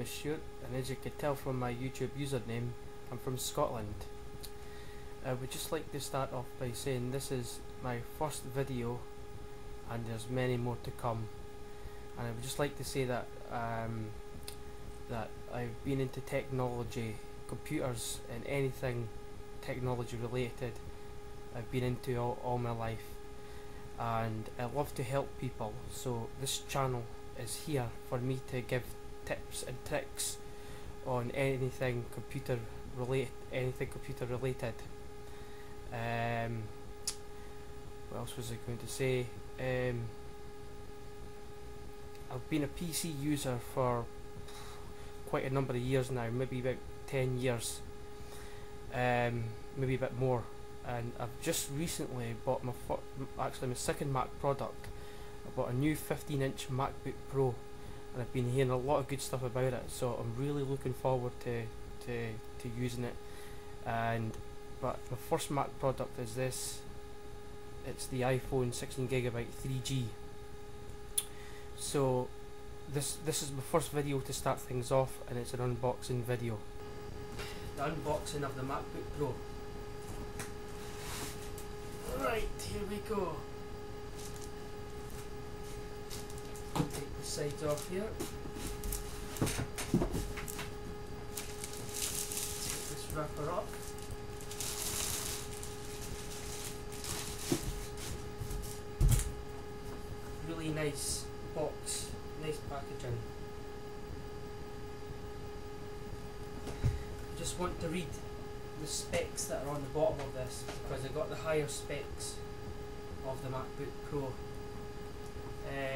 name is Stewart, and as you can tell from my YouTube username, I'm from Scotland. I would just like to start off by saying this is my first video and there's many more to come, and I would just like to say that that I've been into technology, computers and anything technology related. I've been into all my life, and I love to help people, so this channel is here for me to give tips and tricks on anything computer related. What else was I going to say? I've been a PC user for quite a number of years now, maybe about 10 years, maybe a bit more, and I've just recently bought my second Mac product. I bought a new 15-inch MacBook Pro, and I've been hearing a lot of good stuff about it, so I'm really looking forward to using it. But my first Mac product is this. It's the iPhone 16GB 3G. So this is my first video to start things off, and it's an unboxing video. The unboxing of the MacBook Pro. Right, here we go. Take the sides off here. Take this wrapper up. Really nice box, nice packaging. I just want to read the specs that are on the bottom of this, because I got the higher specs of the MacBook Pro.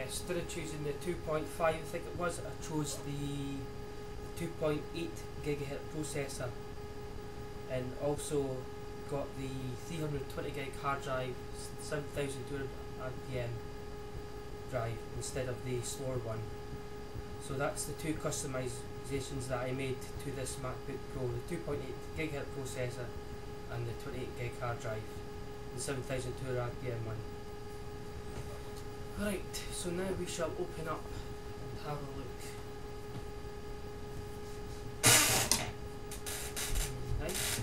Instead of choosing the 2.5, I think it was, I chose the 2.8 gigahertz processor, and also got the 320 gig hard drive, 7200 RPM drive instead of the slower one. So that's the two customizations that I made to this MacBook Pro: the 2.8 gigahertz processor and the 28 gig hard drive, the 7200 RPM one. Right, so now we shall open up and have a look. Right.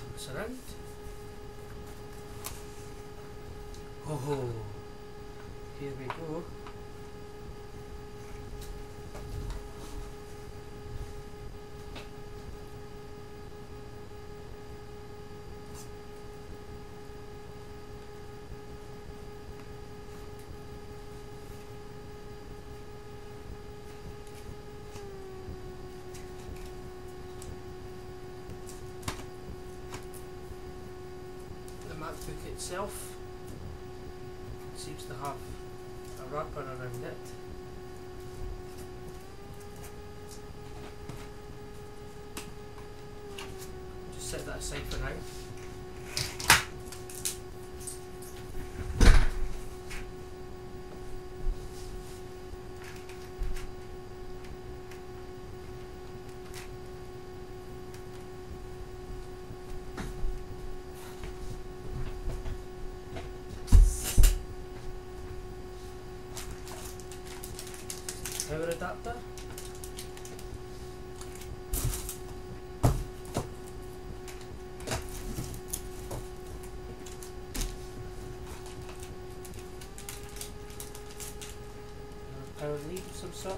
Turn this around. Oh, here we go. The MacBook itself seems to have a wrapper around it. Just set that aside for now. Power adapter. Power lead of some sort.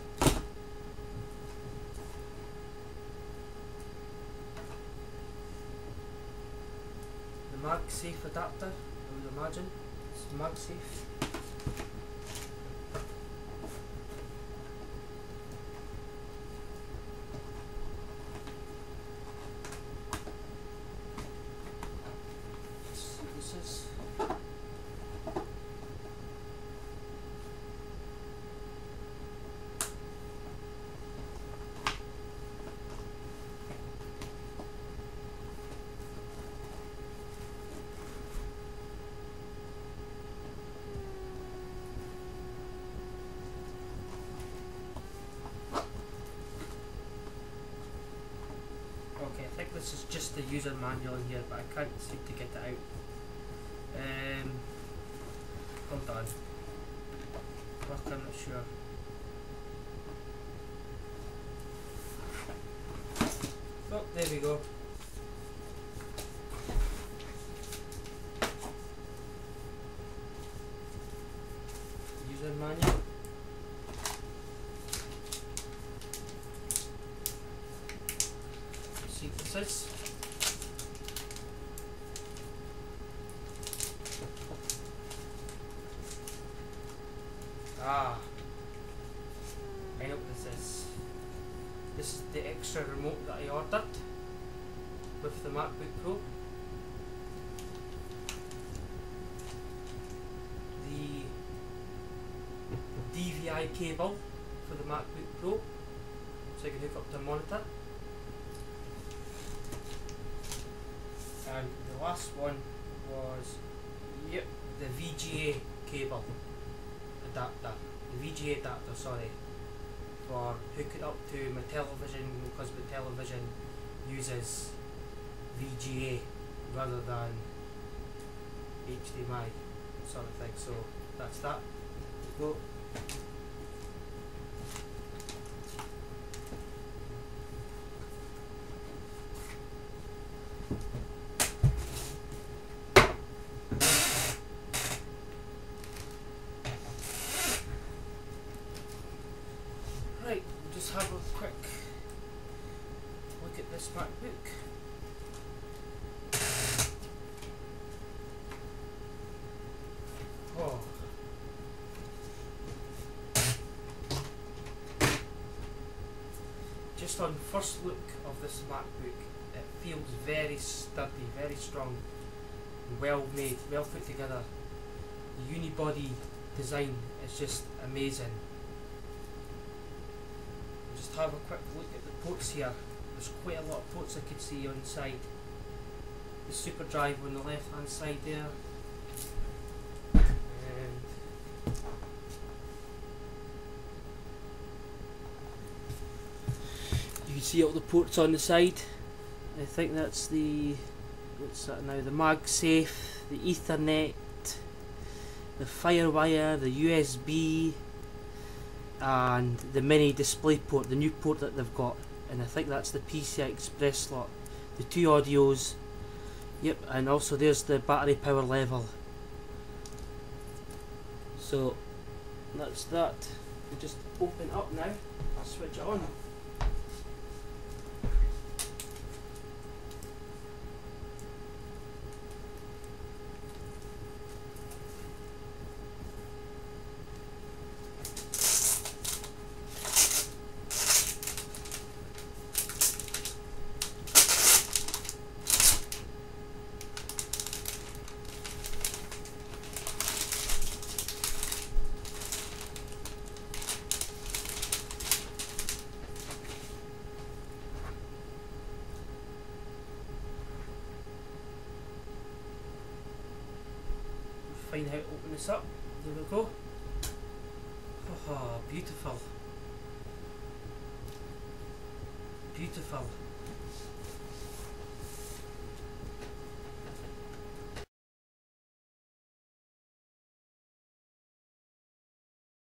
The MagSafe adapter, I would imagine. It's MagSafe. This is just the user manual in here, but I can't seem to get it out. Hold on. Work, I'm not sure. Oh, there we go. User manual. Sequences. Ah, I know what this is. This is the extra remote that I ordered with the MacBook Pro. The DVI cable for the MacBook Pro, so I can hook up the monitor. And the last one was, yep, the VGA cable. The VGA adapter, sorry, for hooking up to my television, because my television uses VGA rather than HDMI sort of thing. So that's that. Go. Have a quick look at this MacBook. Oh, just on first look of this MacBook, it feels very sturdy, very strong, well made, well put together. The unibody design is just amazing. Have a quick look at the ports here. There's quite a lot of ports I could see on the side. The super drive on the left hand side there, and you can see all the ports on the side. I think that's the, what's that now, the MagSafe, the Ethernet, the FireWire, the USB, and the mini display port, the new port that they've got, and I think that's the PCI Express slot, the two audios, yep, and also there's the battery power level. So that's that. We just open up now, I'll switch it on. Find how to open this up. There we go. Oh, beautiful. Beautiful.